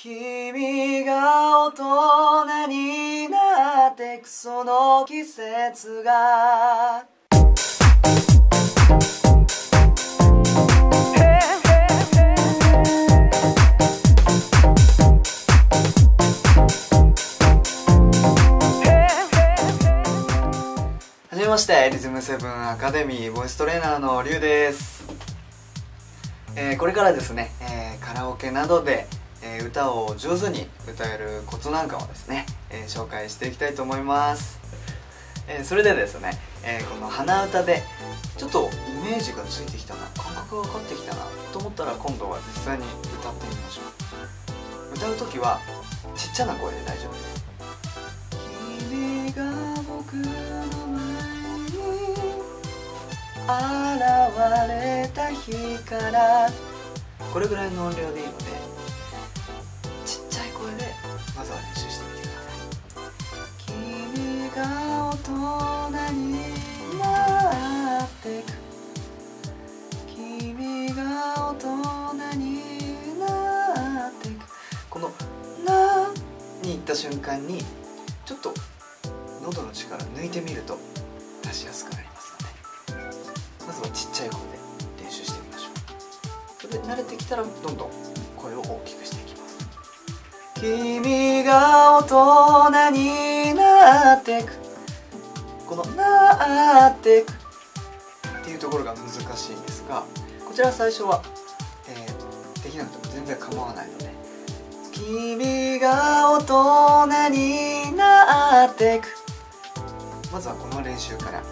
君が大人になってくその季節がはじめまして、リズムセブンアカデミーボイストレーナーのリュウです。これからですね、カラオケなどで、歌を上手に歌えるコツなんかをですね、紹介していきたいと思います。それでですね、この鼻歌でちょっとイメージがついてきたな、感覚が分かってきたなと思ったら、今度は実際に歌ってみましょう。歌う時はちっちゃな声で大丈夫です。君が僕の現れた日から、これぐらいの音量でいいので、ちっちゃい声でまずは練習してみてください。君が大人になってく、君が大人になってく、この「な」に行った瞬間にちょっと喉の力抜いてみると出しやすくなります。まずはちっちゃい声で練習してみましょう。それで慣れてきたらどんどん声を大きくしていきます。君が大人になってく、このなってくっていうところが難しいんですが、こちら最初は、できなくても全然構わないので、君が大人になってく、まずはこの練習から